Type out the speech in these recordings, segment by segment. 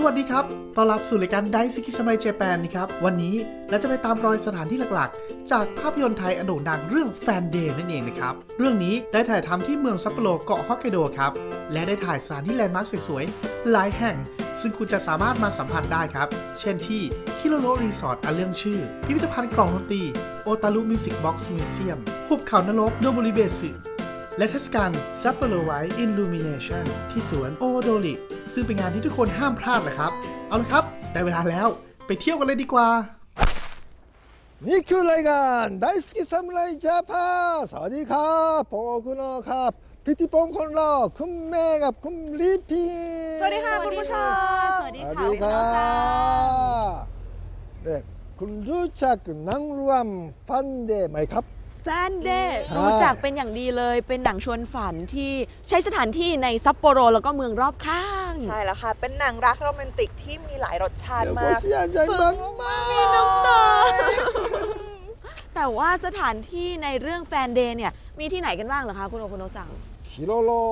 สวัสดีครับต้อนรับสู่รายการไดซิคิสมัยเจแปนนะครับวันนี้เราจะไปตามรอยสถานที่หลักๆจากภาพยนตร์ไทยอันโด่งดังเรื่องแฟนเดย์นั่นเองนะครับเรื่องนี้ได้ถ่ายทำที่เมืองซัปโปโรเกาะฮอกไกโดครับและได้ถ่ายสถานที่แลนด์มาร์คสวยๆหลายแห่งซึ่งคุณจะสามารถมาสัมผัสได้ครับเช่นที่คิโรโร่รีสอร์ทอันเรื่องชื่อพิพิธภัณฑ์กล่องดนตรีโอตารุมิวสิกบ็อกซ์มิวเซียมหุบเขานรกโดบุริเบสึและเทศกาลซัปโปโรไวท์อิลลูมิเนชันที่สวนโอโดริซึ่งเป็นงานที่ทุกคนห้ามพลาดเลยครับเอาละครับได้เวลาแล้วไปเที่ยวกันเลยดีกว่านี่คือรายการไดซิคิซามูไรเจแปนสวัสดีครับผมโอคุโนะครับพิธีกรคนเราคุณแม่กับคุณลิปปี้สวัสดีค่ะคุณผู้ชมสวัสดีค่ะคุณน้องจ้าคุณรู้จักหนังรวมฟันเดย์ไหมครับแฟนเดย์รู้จักเป็นอย่างดีเลยเป็นหนังชวนฝันที่ใช้สถานที่ในซัปโปโรแล้วก็เมืองรอบข้างใช่แล้วค่ะเป็นหนังรักโรแมนติกที่มีหลายรสชาติมากซึ้งมากมีน้ำตาแต่ว่าสถานที่ในเรื่องแฟนเดย์เนี่ยมีที่ไหนกันบ้างเหรอคะคุณโอคุโนะซังฮิโรโร่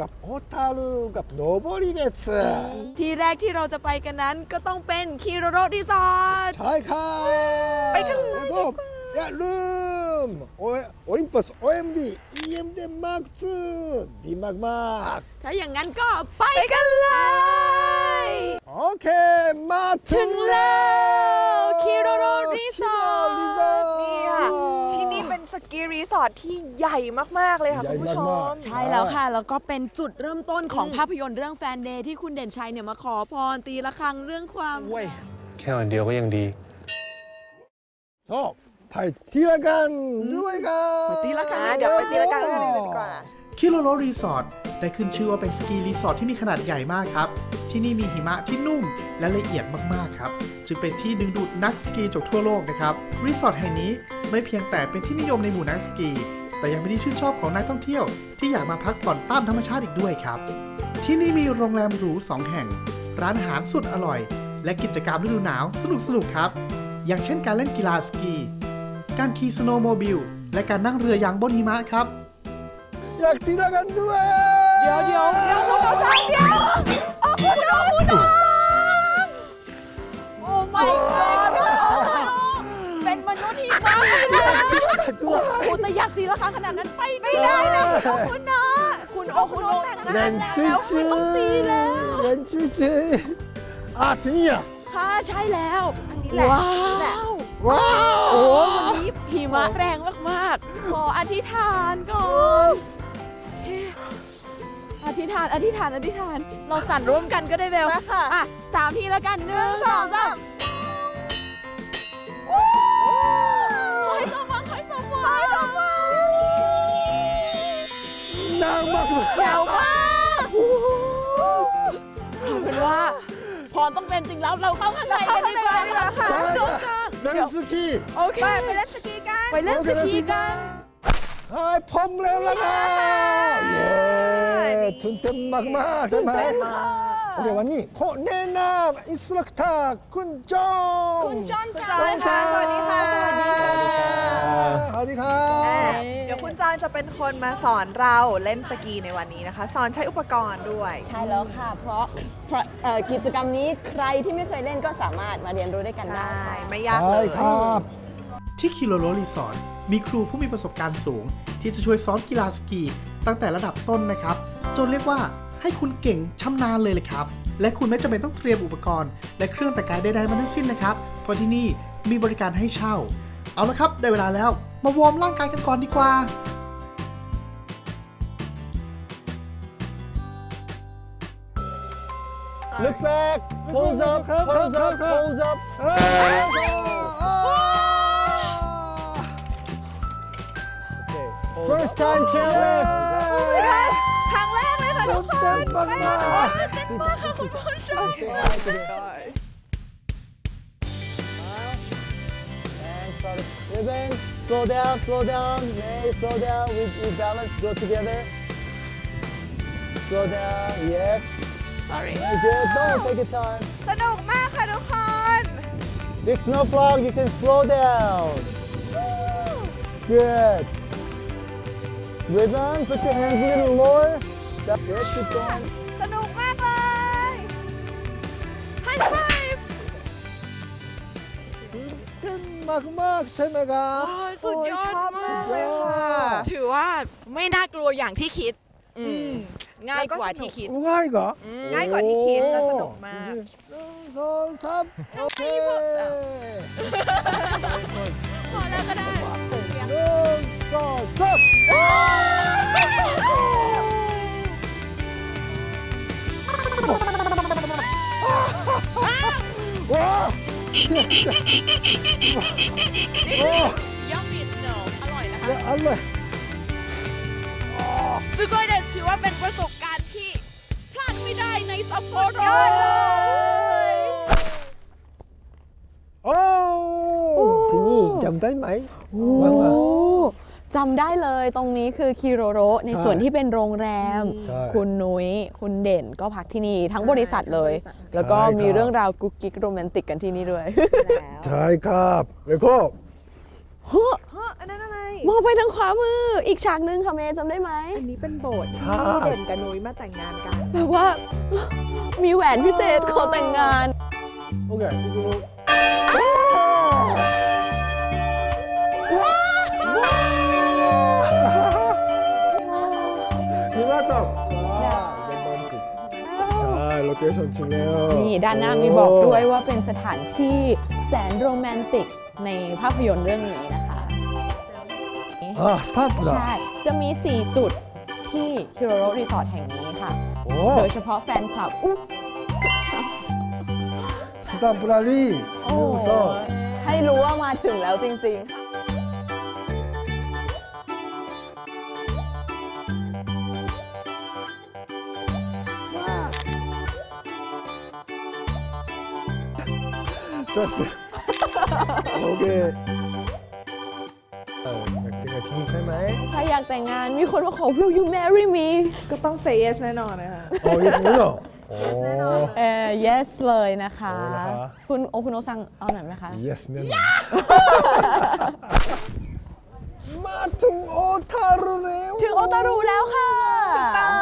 กับโอตารุกับโนโบริเบสึที่แรกที่เราจะไปกันนั้นก็ต้องเป็นคิโรโร่รีสอร์ทใช่ค่ะไปกันเลยอย่าลืมโอลิมปัส OMD EMD Mark II ดีมากๆถ้าอย่างนั้นก็ไปกันเลยโอเคมาถึงแล้วคิโรโร่รีสอร์ทนี่ค่ะที่นี่เป็นสกีรีสอร์ทที่ใหญ่มากๆเลยค่ะคุณผู้ชมใช่แล้วค่ะแล้วก็เป็นจุดเริ่มต้นของภาพยนตร์เรื่องแฟนเดย์ที่คุณเด่นชัยเนี่ยมาขอพรตีละครั้งเรื่องความแค่วันเดียวก็ยังดีชอบไปตีละกันด้วยกันไปตีละกันเดี๋ยวไปตีละกันกันดีกว่าคิโรโร่รีสอร์ทได้ขึ้นชื่อว่าเป็นสกีรีสอร์ทที่มีขนาดใหญ่มากครับที่นี่มีหิมะที่นุ่มและละเอียดมากๆครับจึงเป็นที่ดึงดูดนักสกีจากทั่วโลกนะครับรีสอร์ทแห่งนี้ไม่เพียงแต่เป็นที่นิยมในหมู่นักสกีแต่ยังเป็นที่ชื่นชอบของนักท่องเที่ยวที่อยากมาพักผ่อนตามธรรมชาติอีกด้วยครับที่นี่มีโรงแรมหรู2แห่งร้านอาหารสุดอร่อยและกิจกรรมฤดูหนาวสนุกๆครับอย่างเช่นการเล่นกีฬาสกีการขี่สโนว์โมบิลและการนั่งเรือยางบนหิมะครับอยากตีละกันด้วยเดี๋ยวคุณผู้ชมเดี๋ยวโอ้คุณน้องโอ้ไม่เป็นมนุษย์หิมะเลยคุณแต่อยากตีละกันขนาดนั้นไปไม่ได้นะคุณน้องคุณโอ้คุณน้องแต่งงานแล้วคุณต้องตีแล้วเล่นชื่อๆที่นี่อ่ะค่ะใช่แล้วอันนี้แหละว้าวโอ้วันนี้หิมะแรงมากๆขออธิษฐานก่อนอธิษฐานเราสั่นร่วมกันก็ได้เบลอ่ะ3 ทีแล้วกัน1 2 3ขอให้สมหวังนางมากแจ๋วมากเอาเป็นว่าพรต้องเป็นจริงแล้วเราเข้าข้างในกันดีกว่าค่ะเล่นสกีโอเคไปเล่นสกีกันให้ผมเร็วแล้วนะเย้ตื่นเต้นมากๆใช่ไหมเดี๋ยววันนี้ขอแนะนำอินสตรัคเตอร์คุณจอนสวัสดีค่ะเดี๋ยวคุณจอนจะเป็นคนมาสอนเราเล่นสกีในวันนี้นะคะสอนใช้อุปกรณ์ด้วยใช่แล้วค่ะเพราะกิจกรรมนี้ใครที่ไม่เคยเล่นก็สามารถมาเรียนรู้ได้กันได้ไม่ยากเลยครับที่คิโรโร่รีสอร์ทมีครูผู้มีประสบการณ์สูงที่จะช่วยสอนกีฬาสกีตั้งแต่ระดับต้นนะครับจนเรียกว่าให้คุณเก่งชำนาญเลยเลยครับและคุณไม่จำเป็นต้องเตรียมอุปกรณ์และเครื่องแต่งกายใดๆมาทั้งสิ้นนะครับเพราะที่นี่มีบริการให้เช่าเอาละครับได้เวลาแล้วมาวอร์มร่างกายกันก่อนดีกว่าLook back pose up pose up First time chairlift ครั้งแรกเลยค่ะทุกคนเต้นมากค่ะคุณผู้ชมRibbon, slow down, May, slow down, we balance, go together. Slow down, yes. Sorry. Don't take your time. สนุกมากค่ะทุกคน Big snowplow, you can slow down. Good. Ribbon, put your hands a little lower. That's good. Keep going. สนุกมากเลย 5 ถึงมากๆใช่ไหมครับสุดยอดมากเลยค่ะถือว่าไม่น่ากลัวอย่างที่คิดง่ายกว่าที่คิดง่ายกว่าที่คิดแล้วสนุกมาก1 2 3โอเคพอแล้วก็ได้1 2 3ย่อมมีสโนว์อร่อยนะคะอร่อยสุโกยเดชถือว่าเป็นประสบการณ์ที่พลาดไม่ได้ในซัปโปโรเลยโอ้ที่นี่จำได้ไหมจำได้เลยตรงนี้คือคิโรโรในส่วนที่เป็นโรงแรมคุณนุ้ยคุณเด่นก็พักที่นี่ทั้งบริษัทเลยแล้วก็มีเรื่องราวกุ๊กกิ๊กโรแมนติกกันที่นี่ด้วยใช่ครับเรโก้เฮ้ออันนั้นอะไรมองไปทางขวามืออีกฉากนึงค่ะเมย์จำได้ไหมอันนี้เป็นโบสถ์ที่เด่นกับนุ้ยมาแต่งงานกันแบบว่ามีแหวนพิเศษขอแต่งงานโอเคนี่ด้านหน้ามีบอกด้วยว่าเป็นสถานที่แสนโรแมนติกในภาพยนตร์เรื่องนี้นะคะใช่จะมี4จุดที่คิโรโรรีสอร์ทแห่งนี้ค่ะโดยเฉพาะแฟนคลับสตัมบูรารีให้รู้ว่ามาถึงแล้วจริงๆโอเคอยากแต่งงานที่นี่ใช่ไหมถ้าอยากแต่งงานมีคนมาขอ Will you marry me ก็ต้อง say yes แน่นอนนะคะโอ้ yes นี่หรอแน่นอนyes เลยนะคะคุณโอคุโนะซังเอาหน่อยไหมคะ yes แน่นอนมาถึงโอตารุแล้วถึงโอตารุแล้วค่ะถูกต้อ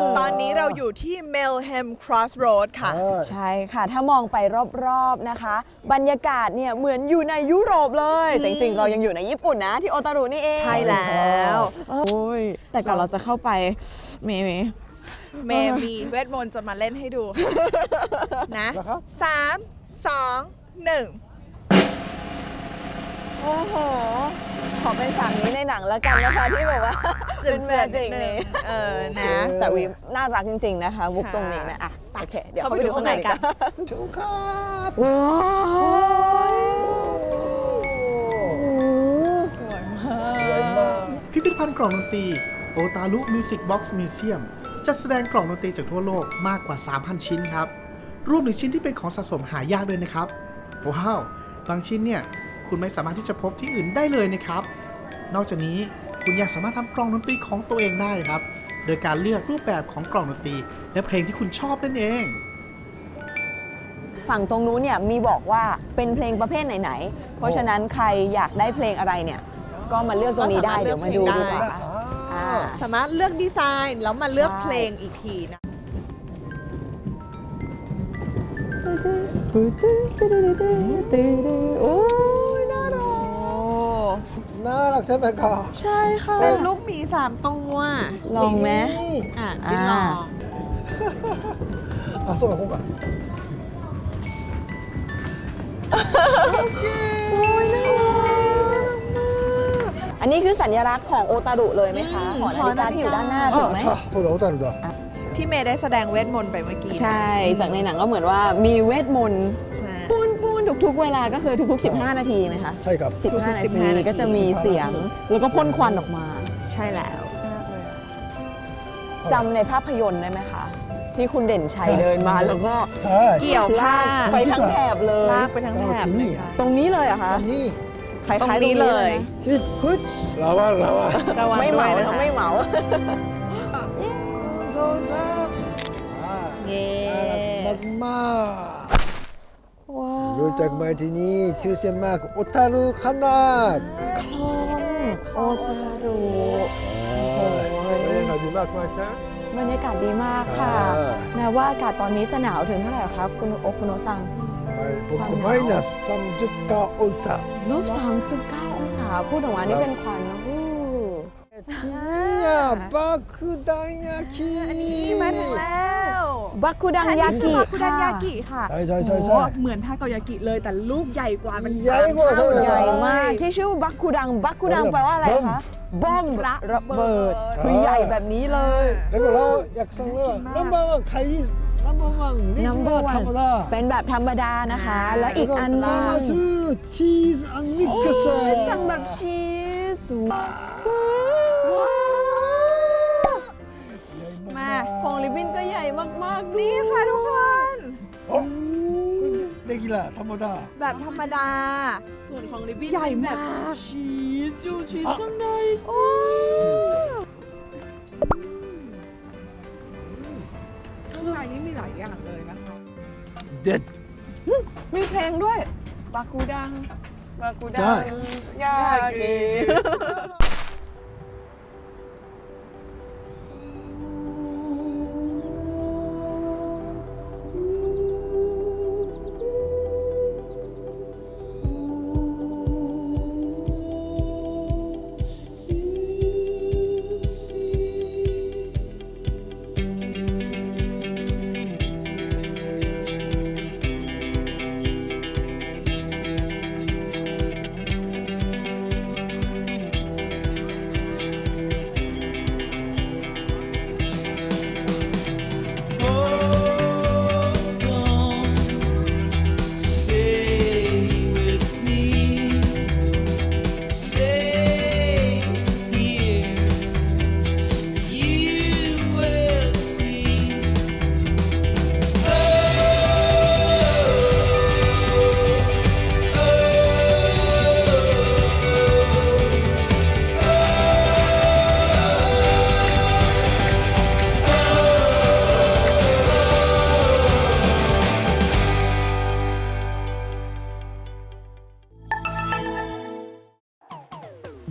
งตอนนี้เราอยู่ที่ Melhem Crossroad ค่ะใช่ค่ะถ้ามองไปรอบๆนะคะบรรยากาศเนี่ยเหมือนอยู่ในยุโรปเลยแต่จริงๆเรายังอยู่ในญี่ปุ่นนะที่โอตารุนี่เองใช่แล้วโอ้ยแต่ก่อนเราจะเข้าไปเมมีเวทมนต์จะมาเล่นให้ดูนะ3 2 1โอ้โหขอเป็นฉากนี้ในหนังแล้วกันนะคะที่แบบว่าเป็นแบบจริงเลยนะแต่วีน่ารักจริงๆนะคะบุกตรงนี้นะอ่ะโอเคเดี๋ยวเขาไปดูข้างในกันทุกครับว้าวสวยมากพิพิธภัณฑ์กล่องดนตรีโอตารุมิวสิกบ็อกซ์มิวเซียมจัดแสดงกล่องดนตรีจากทั่วโลกมากกว่า 3,000 ชิ้นครับรวมถึงชิ้นที่เป็นของสะสมหายากด้วยนะครับว้าวบางชิ้นเนี่ยคุณไม่สามารถที่จะพบที่อื่นได้เลยนะครับนอกจากนี้คุณยังสามารถทำกล่องดนตรีของตัวเองได้ครับโดยการเลือกรูปแบบของกล่องดนตรีและเพลงที่คุณชอบนั่นเองฝั่งตรงนู้นเนี่ยมีบอกว่าเป็นเพลงประเภทไหนๆเพราะฉะนั้นใครอยากได้เพลงอะไรเนี่ยก็มาเลือกตรงนี้ได้เดี๋ยวมาดูดีกว่าสามารถเลือกดีไซน์แล้วมาเลือกเพลงอีกทีนะโอ้น่ารักใช่ไหมคะใช่ค่ะเป็นลูกหมี3ตัวลองไหมดิลองส่วนของกันโอเคอันนี้คือสัญลักษณ์ของโอตารุเลยไหมคะหอนาฬิกาที่อยู่ด้านหน้าถูกไหมใช่โอตารุที่เมย์ได้แสดงเวทมนต์ไปเมื่อกี้ใช่จากในหนังก็เหมือนว่ามีเวทมนต์ทุกเวลาก็คือทุกๆ15นาทีไหมคะใช่ครับ15นาทีก็จะมีเสียงแล้วก็พ่นควันออกมาใช่แล้วจำในภาพยนตร์ได้ไหมคะที่คุณเด่นชัยเดินมาแล้วก็เกี่ยวลากไปทั้งแถบเลยลากไปทั้งแถบตรงนี้เลยอะคะคล้ายๆตรงนี้เลยชิดพุชเราว่าไม่เหมานะคะไม่เหมาเย้มากรู้จักไหมที่นี่ชื่อเสียงมากโอตารุขนาดคลองโอตารุโอ้ยน่าดีมากมากจ้ะ บรรยากาศดีมากค่ะแม้ว่าอากาศตอนนี้จะหนาวถึงเท่าไหร่ครับคุณโอคุโนะซังมายนัส 3.9 องศาลบ 3.9 องศาพูดออกมานี่เป็นควันนะที่นี่บาคุดังยากิมาถึงแล้วบาคุดังยากิบาคุดังยากิค่ะใช่ใช่ใช่เหมือนทาโกยากิเลยแต่ลูกใหญ่กว่ามันใหญ่กว่าใหญ่มากที่ชื่อบาคุดังบาคุดังแปลว่าอะไรคะบอมระเบิดคือใหญ่แบบนี้เลยแล้วก็อยากสั่งเลยน้ำมันว่าใครNumber 1เป็นแบบธรรมดานะคะแล้วอีกอันนึงชื่อชีสอันมิกซ์สั่งแบบชีสมาพวงริบบิ้นก็ใหญ่มากๆนี่ค่ะทุกคนเล็กๆล่ะธรรมดาแบบธรรมดาส่วนของริบบิ้นใหญ่มากชีสดูชีสข้างในนี้มีหลายอย่างเลยนะคะเด็ดมีเพลงด้วยบาคูดังบาคูดังยากี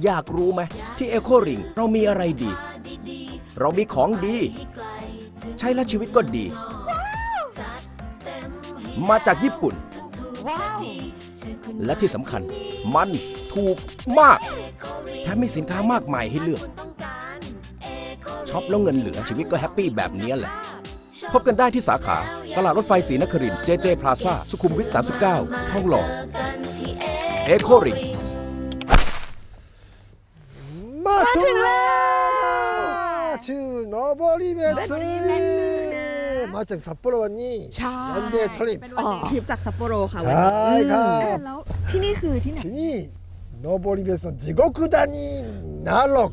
อยากรู้ไหมที่เอโคริงเรามีอะไรดีเรามีของดีใช้แล้วชีวิตก็ดีมาจากญี่ปุ่นและที่สำคัญมันถูกมากแถมมีสินค้ามากมายให้เลือกช็อปแล้วเงินเหลือชีวิตก็แฮปปี้แบบนี้แหละพบกันได้ที่สาขาตลาดรถไฟศรีนครินทร์ JJ Plaza สุขุมวิท 39 ทองหล่อเอโคริงมาถึงแล้วชื่อโนโบริเมซึมาจากซัปโปโรวันนี้ซันเดย์ทริปเป็นวันนี้ทริปจากซัปโปโรค่ะวันนี้แล้วที่นี่คือที่ไหนที่นี่โนโบริเมซึ จิโกคุดานิ นรก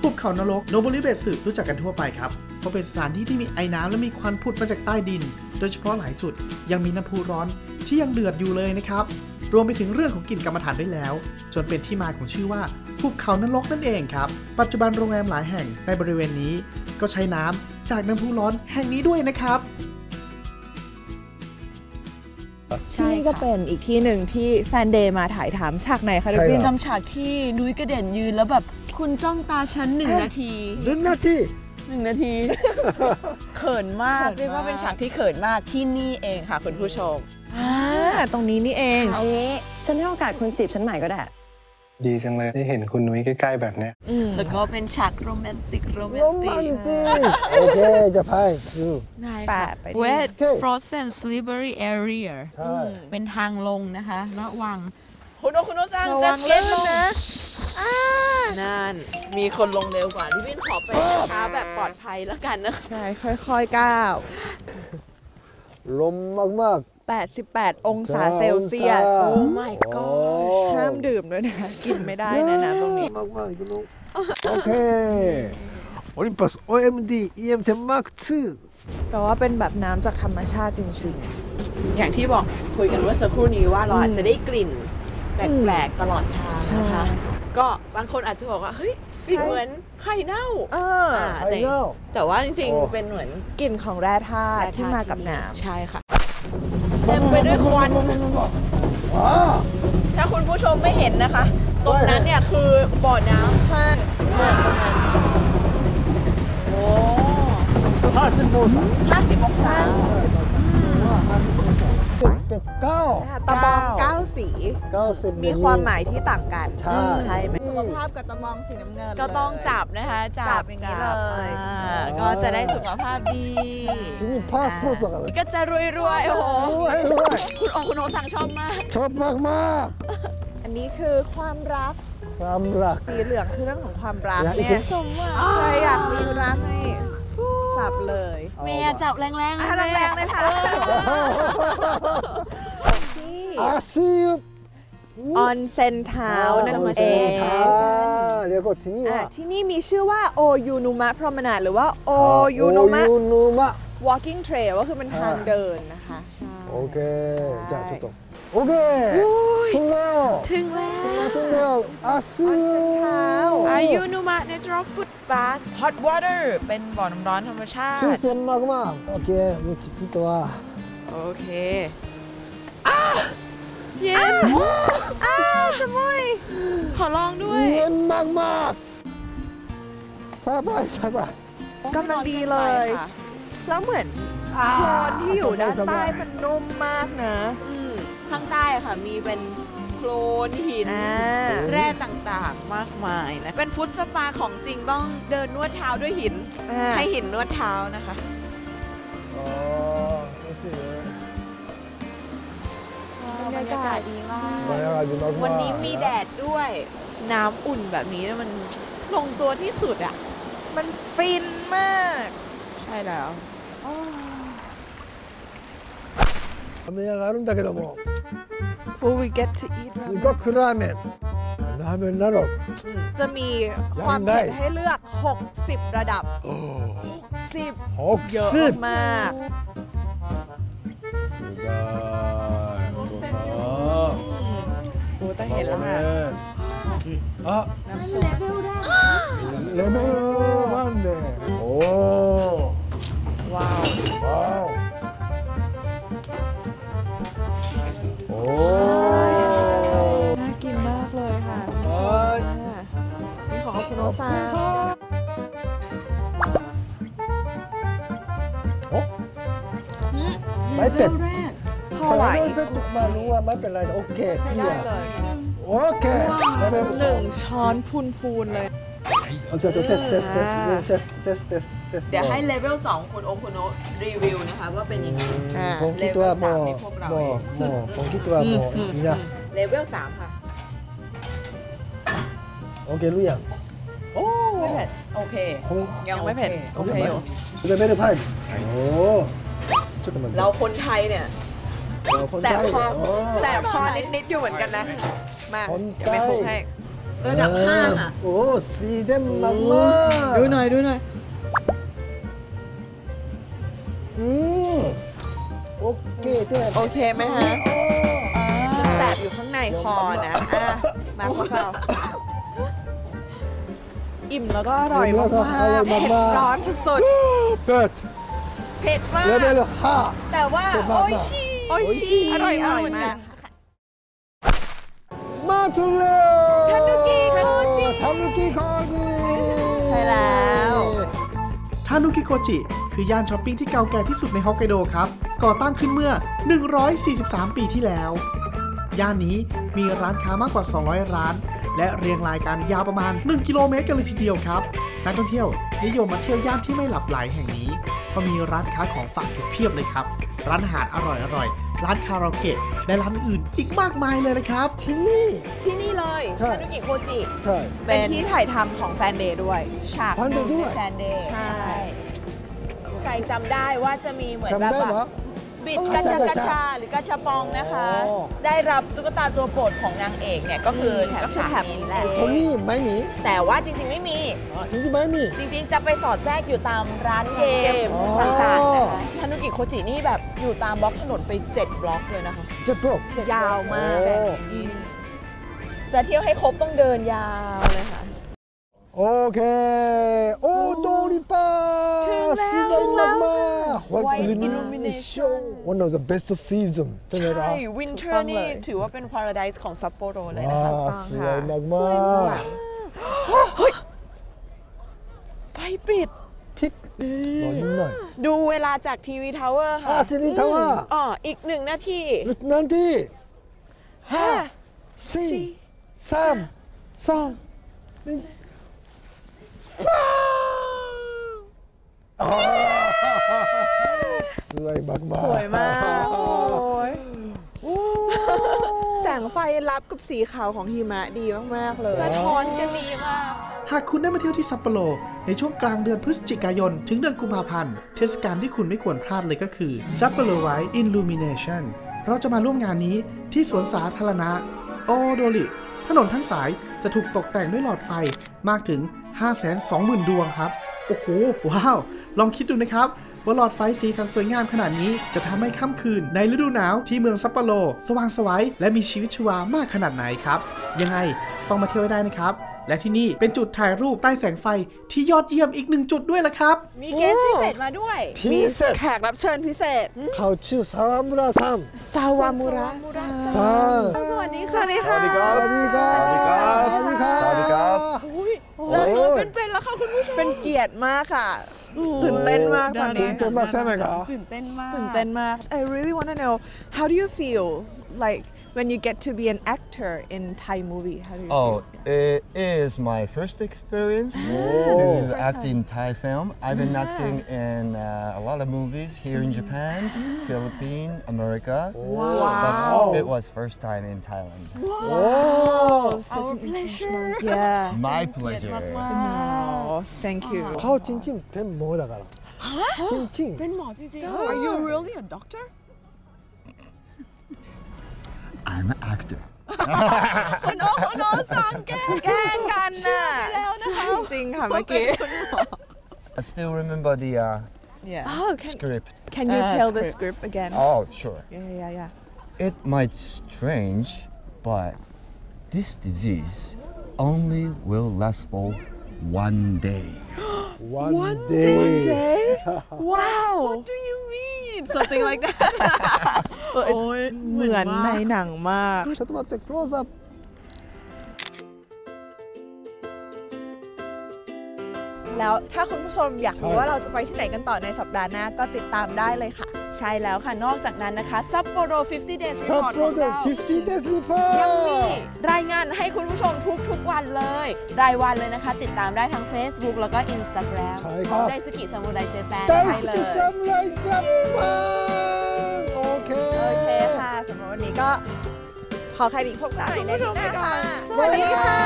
ภูเขานรกโนโบริเมซึรู้จักกันทั่วไปครับเพราะเป็นสถานที่ที่มีไอน้ำและมีควันผุดมาจากใต้ดินโดยเฉพาะหลายจุดยังมีน้ำพุร้อนที่ยังเดือดอยู่เลยนะครับรวมไปถึงเรื่องของกลิ่นกรรมฐานด้วยแล้วจนเป็นที่มาของชื่อว่าภูเขานรกนั่นเองครับปัจจุบันโรงแรมหลายแห่งในบริเวณนี้ก็ใช้น้ำจากน้ำพุร้อนแห่งนี้ด้วยนะครับที่นี่ก็เป็นอีกที่หนึ่งที่แฟนเดย์มาถ่ายทำฉากไหนคะเด็กพี่จำฉากที่นุ้ยกระเด็นยืนแล้วแบบคุณจ้องตาฉัน1 นาทีเขินมากเรียกว่าเป็นฉากที่เขินมากที่นี่เองค่ะคุณผู้ชมตรงนี้นี่เองเอางี้ฉันให้โอกาสคุณจีบฉันใหม่ก็ได้ดีจังเลยได้เห็นคุณนุ้ยใกล้ๆแบบนี้แล้วก็เป็นฉากโรแมนติกโอเคจะไปไปเวท Frozen Slippery Area เป็นทางลงนะคะระวังคุณโอซังจะเล่นนะนั่นมีคนลงเร็วกว่าที่วิ่งขอไปช้าแบบปลอดภัยแล้วกันนะใช่ค่อยๆก้าวลมมากๆ88 องศาเซลเซียสโอ้ my god ห้ามดื่มด้วยนะกินไม่ได้นะน้ำตรงนี้มากมากคุณลูกโอเคโอลิมปัส OMD EM10 Mark II แต่ว่าเป็นแบบน้ำจากธรรมชาติจริงๆอย่างที่บอกคุยกันว่าสักครู่นี้ว่าเราอาจจะได้กลิ่นแปลกๆตลอดทางนะคะก็บางคนอาจจะบอกว่าเฮ้ยกลิ่นเหมือนไข่เน่าแต่ว่าจริงๆเป็นเหมือนกลิ่นของแร่ธาตุที่มากับน้ำใช่ค่ะเต็มไปด้วยควันถ้าคุณผู้ชมไม่เห็นนะคะตรงนั้นเนี่ยคือบ่อน้ำใช่ 50 องศาเป็ด9ตะบอง9สีมีความหมายที่ต่างกันใช่ไหมสุขภาพกับตะบองสีน้ำเงินก็ต้องจับนะคะจับอย่างนี้เลยก็จะได้สุขภาพดีก็จะรวยๆโอ้โหคุณโอคุณโอสั่งชอบมากชอบมากๆอันนี้คือความรักสีเหลืองคือเรื่องของความรักเนี่ยสมหวังใครอยากมีรักให้จับเลยเมียจับแรงเลยค่ะที่อาชีพออนเซนทาวนั่นเองเรียกว่าที่นี่มีชื่อว่าโอยูนุมะพรอมนาดหรือว่าโอยูนุมะ walking trail ก็คือเป็นทางเดินนะคะโอเคจ้าชุดตรงโอเคถึงแล้วอาซิวอายุนุมะ Natural Food Bath Hot Water เป็นบ่อน้ำร้อนธรรมชาติชื่อเซนมากโอเคมุจิพิตัวโอเคเย็นสมุยขอลองด้วยเย็นมากสบายกำลังดีเลยแล้วเหมือนโคลนที่อยู่ด้านใต้มันนุ่มมากนะข้างใต้ค่ะมีเป็นโคลนหินแร่ต่างๆมากมายนะเป็นฟุตสปาของจริงต้องเดินนวดเท้าด้วยหินให้หินนวดเท้านะคะบรรยากาศดีมากวันนี้มีแดดด้วยน้ำอุ่นแบบนี้มันลงตัวที่สุดอ่ะมันฟินมากใช่แล้วWill we get to eat? จะมีความเผ็ดให้เลือก60ระดับ60เยอะมากโอ้แต่เห็นแล้วค่ะเลเวล1เลยโอ้ว้าวน่ากินมากเลยค่ะนี่ของคุณโนซาไม่เจ็บพอไหวมารู้ว่าไม่เป็นไรโอเค1 ช้อนพูนเลยเดี๋ยวให้เลเวล2คุณโอคุโนะรีวิวนะคะว่าเป็นยังไงผมคิดว่าเลเวล3ค่ะโอเครู้ยังโอ้ไม่เผ็ดโอเคยังไม่เผ็ดโอเคอยู่จะไม่ได้พ่ายโอ้เราคนไทยเนี่ยแสบคอนิดๆอยู่เหมือนกันนะมาจะไปพูดให้ระดับ5อ่ะโอ้สีเด่นมากดูหน่อยโอเคไหมฮะแสบอยู่ข้างในคอนะมาพวกเราอิ่มแล้วก็อร่อยมากเผ็ดร้อนสุดๆเผ็ดมากแต่ว่าโออิชิอร่อยมากมาถึงแล้วทานุกิโคจิใช่แล้วทานุกิโคจิคือย่านช้อปปิ้งที่เก่าแก่ที่สุดในฮอกไกโดครับก่อตั้งขึ้นเมื่อ143ปีที่แล้วย่านนี้มีร้านค้ามากกว่า200ร้านและเรียงรายกันยาวประมาณ1กิโลเมตรกันเลยทีเดียวครับนักท่องเที่ยวนิยมมาเที่ยวย่านที่ไม่หลับไหลแห่งนี้เพราะมีร้านค้าของฝากอยู่เพียบเลยครับร้านอาหารอร่อยร้านคาราโอเกะและร้านอื่นอีกมากมายเลยนะครับที่นี่เลยทานุกิโคจิเป็นที่ถ่ายทำของแฟนเดย์ด้วยฉากหนึ่งในแฟนเดย์ใช่ใครจำได้ว่าจะมีเหมือนแบบบิดกระชาหรือกระชปองนะคะได้รับตุ๊กตาตัวโปรดของนางเอกเนี่ยก็คือแถบนี้แหละโทนี่ไม่มีแต่ว่าจริงๆไม่มีจริงๆจะไปสอดแทรกอยู่ตามร้านเกมต่างๆนะคะทานุกิโคจินี่แบบอยู่ตามบล็อกถนนไป7บล็อกเลยนะคะยาวมากเลยจะเที่ยวให้ครบต้องเดินยาวเลยค่ะโอเคโอโดริปะสุดยอดมากๆ White Illumination One of the best season ใช่ Winter นี่ถือว่าเป็น Paradise ของซัปโปโรเลยนะคะสวยมากๆเฮ้ยไฟปิด พริกรอนิดหน่อยดูเวลาจากทีวีทาวเวอร์ค่ะทีวีทาวเวอร์อีก1 นาที5 4 3 2 1สวยมากสวยมากแสงไฟรับกับสีขาวของหิมะดีมากๆเลยสะท้อนกันดีมากหากคุณได้มาเที่ยวที่ซัปโปโรในช่วงกลางเดือนพฤศจิกายนถึงเดือนกุมภาพันธ์เทศกาลที่คุณไม่ควรพลาดเลยก็คือ Sapporo White Illumination เราจะมาร่วมงานนี้ที่สวนสาธารณะโอโดริถนนทั้งสายจะถูกตกแต่งด้วยหลอดไฟมากถึง 520,000 ดวงครับโอ้โหว้าวลองคิดดูนะครับว่าหลอดไฟสีสันสวยงามขนาดนี้จะทำให้ค่ำคืนในฤดูหนาวที่เมืองซัปโปโรสว่างไสวและมีชีวิตชีวามากขนาดไหนครับยังไงต้องมาเที่ยวให้ได้นะครับและที่นี่เป็นจุดถ่ายรูปใต้แสงไฟที่ยอดเยี่ยมอีก1 จุดด้วยล่ะครับมีเกสพิเศษมาด้วยมีแขกรับเชิญพิเศษเขาชื่อซาวามุระซังซาวามุระซังสวัสดีค่ะสวัสดีครับสวัสดีครับสวัสดีครับสวัสดีครับสวัสดีครับเจอตัวเป็นๆแล้วค่ะคุณผู้ชมเป็นเกียรติมากค่ะตื่นเต้นมากตอนนี้ตื่นเต้นมากใช่ไหมครับตื่นเต้นมากตื่นเต้นมาก I really want to know how do you feel like when you get to be an actor in Thai movie? How do you feel? It is my first experience to act in Thai film. I've been acting in a lot of movies here in Japan, Philippines, America. Wow! But it was first time in Thailand. Wow! Such a pleasure. Yeah. My pleasure. Wow! Thank you. เขาจริงๆเป็นหมอแล้วกันจริงๆเป็นหมอจริงๆ Are you really a doctor?I'm an actor คุณโอซังแกล้งกันน่ะจริงค่ะเมื่อกี้ I still remember the script. Can you tell the script again? Oh, sure. Yeah. It might strange, but this disease only will last for one day. One day? Wow. What do you mean?something like that เหมือนในหนังมากฉันต้องมาติด close up แล้วถ้าคุณผู้ชมอยากรู้ว่าเราจะไปที่ไหนกันต่อในสัปดาห์หน้าก็ติดตามได้เลยค่ะใช่แล้วค่ะนอกจากนั้นนะคะ Sapporo 50 Days Report ของเรายังมีรายงานให้คุณผู้ชมทุกวันเลยรายวันเลยนะคะติดตามได้ทั้ง Facebook แล้วก็ Instagram ของ Daisuki Samurai Japan ได้เลย Daisuki Samurai Japan โอเคค่ะสำหรับวันนี้ก็ขอใครดีพบกันใหม่ในคลิปหน้าค่ะสวัสดีค่ะ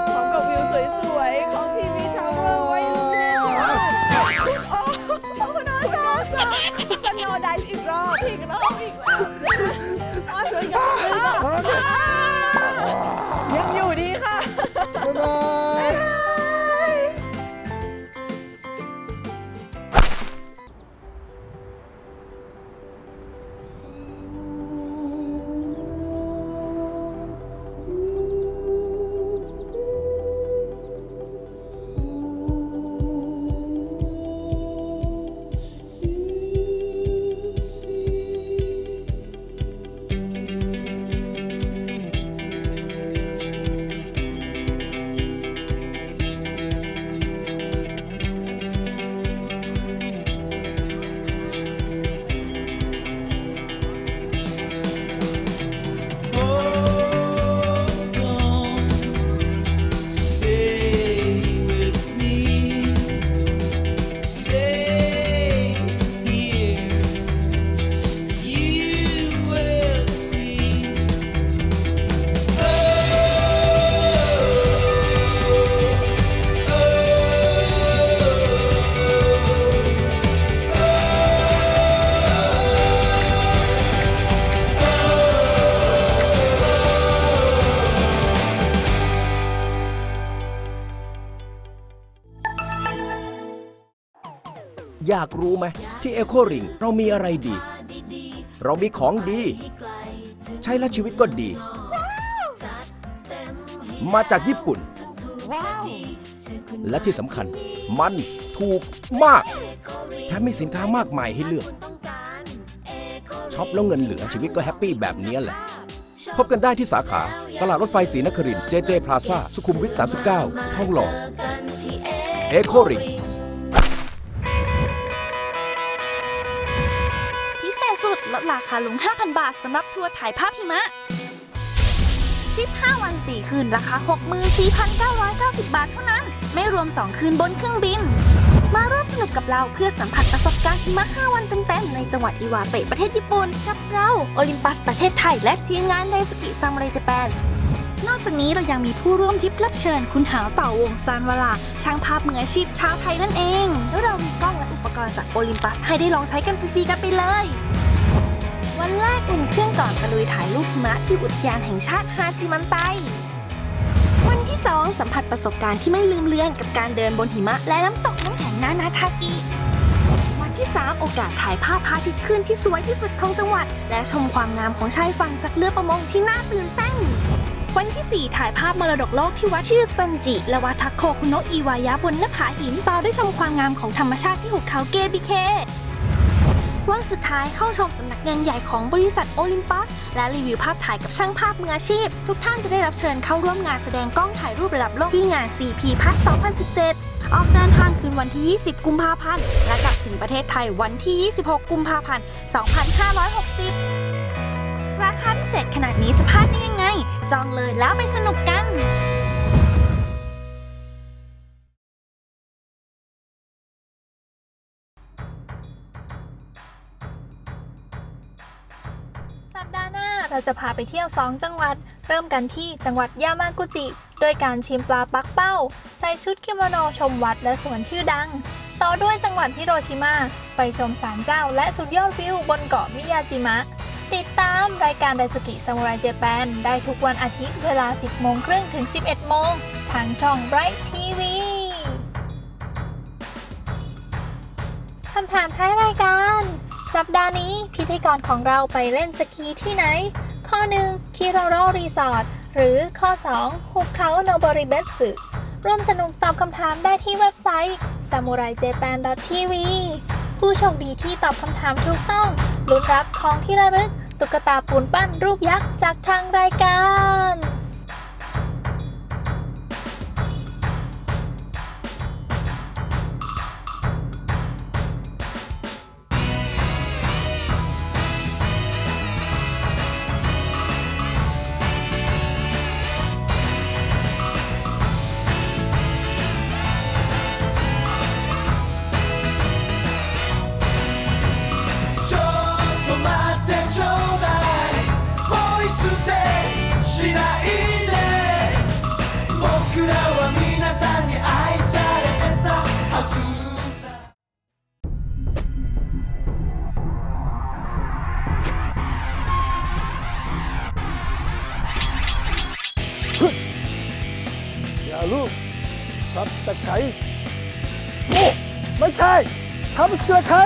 พร้อมกับวิวสวยๆของทีวีทาวเวอร์ไว้คุณโอได้อีกรอบสวยงามยังอยู่ดีค่ะบ๊ายบายอยากรู้ไหมที่เอโคริงเรามีอะไรดีเรามีของดีใช้แล้วชีวิตก็ดีมาจากญี่ปุ่นและที่สำคัญมันถูกมากแถมมีสินค้ามากมายให้เลือกช็อปแล้วเงินเหลือชีวิตก็แฮปปี้แบบนี้แหละพบกันได้ที่สาขาตลาดรถไฟศรีนครินทร์ JJ Plaza สุขุมวิท 39 ห้องหล่อ เอโคริงพิเศษสุดลดราคาลง 5,000 บาทสำหรับทัวร์ถ่ายภาพหิมะ15 วัน 4 คืนราคา 64,990 บาทเท่านั้นไม่รวม2คืนบนเครื่องบินมาร่วมสนุกกับเราเพื่อสัมผัสประสบการณ์หิมะ 5 วันเต็มๆในจังหวัดอิวาเตะประเทศญี่ปุ่นกับเราโอลิมปัสประเทศไทยและทีมงานไดซุกิซัมไรเจแปนนอกจากนี้เรายังมีผู้ร่วมทริปรับเชิญคุณหาวเต่าวงซานวลาช่างภาพมืออาชีพชาวไทยนั่นเองแล้วเรามีกล้องและอุปกรณ์จากโอลิมปัสให้ได้ลองใช้กันฟรีๆกันไปเลยวันแรกอุ่นเครื่องก่อนตะลุยถ่ายรูปหิมะที่อุทยานแห่งชาติฮาจิมันไตวันที่2สัมผัสประสบการณ์ที่ไม่ลืมเลือนกับการเดินบนหิมะและน้ำตกน้ำแข็งนานาทากิวันที่3โอกาสถ่ายภาพพระอาทิตย์ขึ้นที่สวยที่สุดของจังหวัดและชมความงามของชายฝั่งจากเรือประมงที่น่าตื่นเต้นวันที่4ถ่ายภาพมรดกโลกที่วัดชื่อซันจิและวัดทาโคคุโนะอิวายะบนหน้าผาหินต่อด้วยชมความงามของธรรมชาติที่หุบเขาเกบิเควันสุดท้ายเข้าชมสำนักงานใหญ่ของบริษัทโอลิมปัสและรีวิวภาพถ่ายกับช่างภาพมืออาชีพทุกท่านจะได้รับเชิญเข้าร่วมงานแสดงกล้องถ่ายรูประดับโลกที่งาน CP พัฒน์2017ออกเดินทางคืนวันที่20กุมภาพันธ์และกลับถึงประเทศไทยวันที่26กุมภาพันธ์2560ราคาพิเศษขนาดนี้จะพลาดได้ยังไงจองเลยแล้วไปสนุกกันเราจะพาไปเที่ยว2จังหวัดเริ่มกันที่จังหวัดยามากุจิโดยการชิมปลาปักเป้าใส่ชุดกิโมโนชมวัดและสวนชื่อดังต่อด้วยจังหวัดฮิโรชิมาไปชมศาลเจ้าและสุดยอดวิวบนเกาะมิยาจิมะติดตามรายการไดซุกิซามูไรเจแปนได้ทุกวันอาทิตย์เวลา 10:30 น.ถึง 11:00 น.ทางช่องไบรท์ทีวีคำถามท้ายรายการสัปดาห์นี้พิธีกรของเราไปเล่นสกีที่ไหนข้อ 1. คิโรโรรีสอร์ทหรือข้อ 2. หุบเขาโนบริเบสึร่วมสนุกตอบคำถามได้ที่เว็บไซต์ samuraijapan.tv ผู้โชคดีที่ตอบคำถามถูกต้องลุ้นรับของที่ระลึกตุ๊กตาปูนปั้นรูปยักษ์จากทางรายการลูกชับตะไคร้โอ้ไม่ใช่ชับตะไคร้